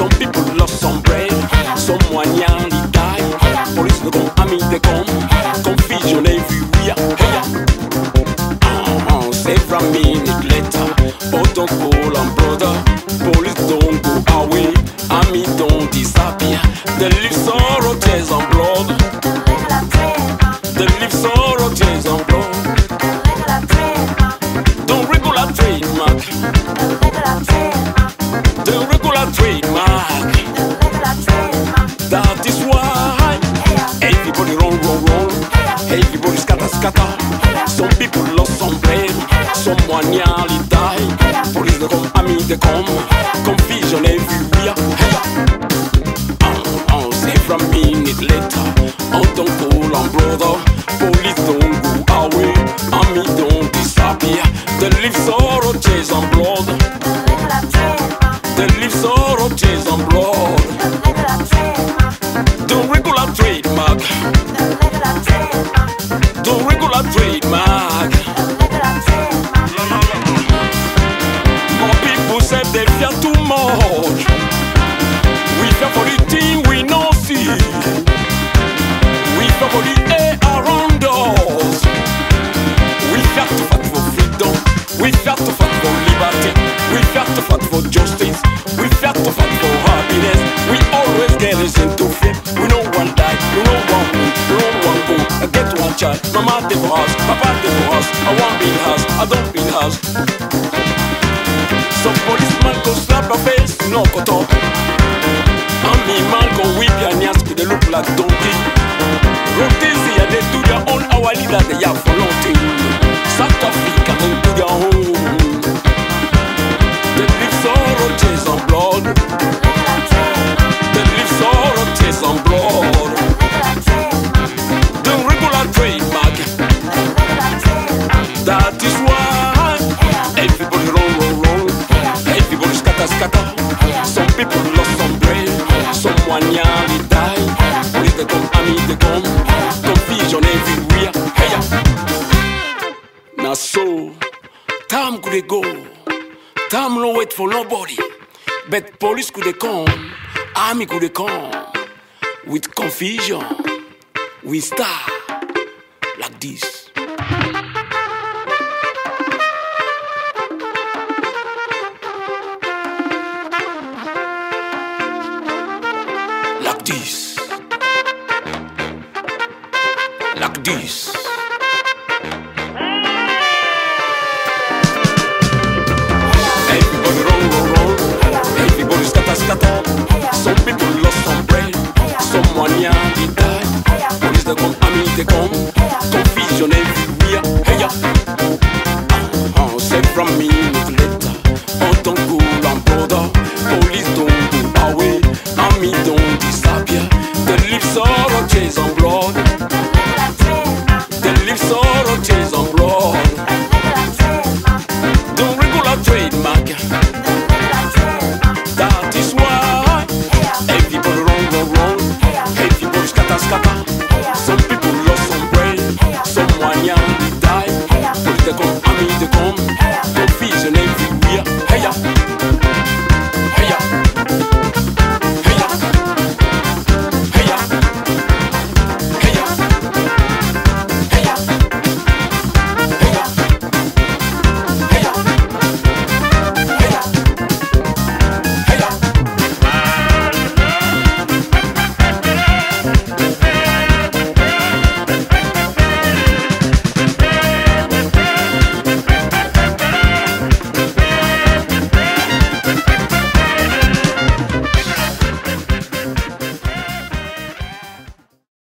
Some people lost some bread, someone young they die. Police no come, army they come, confusion everywhere. Several minutes later, but don't call on brother. Police don't go away, army don't disappear. They live sorrow, tears and blood. They live sorrow, tears and blood. Don't regular trademark. Trademark. That is why everybody run. Everybody scatter. Some people lost some brain, someone nearly died. Police they come, army they come, confusion everywhere. Several minutes later, don't call on brother. Police don't go away, army don't disappear. They leave sorrow, tears and blood. Tears and blood. The regular trademark. The regular trademark. More people say they fear too much. We fear for the thing we no see. We fear for the air around us. We fear to fight for freedom. We fear to fight for liberty. We fear to fight for justice. To fight for happiness, we always get us into fear. We know one die, we know one win, we know one go. I get one child, mama did for us, papa did for us. I want big house, I don't build house. Some policeman go slap a face, no cut off. And me man go whip your ass, they look like donkey. Rotis here they do their own, our leader they have for nothing. South Africa they do their own. They live sorrow, tears and blood. That is why everybody run. Everybody scatter. Some people lost some brain, someone nearly died. Police they come, army they come, confusion everywhere. Now so time could they go, time no wait for nobody. But police could they come, army could they come, with confusion, with star like this. Like this. Everybody run. Everybody scatter. Some people lost some brain. Someone young they died. Police they come, army they come.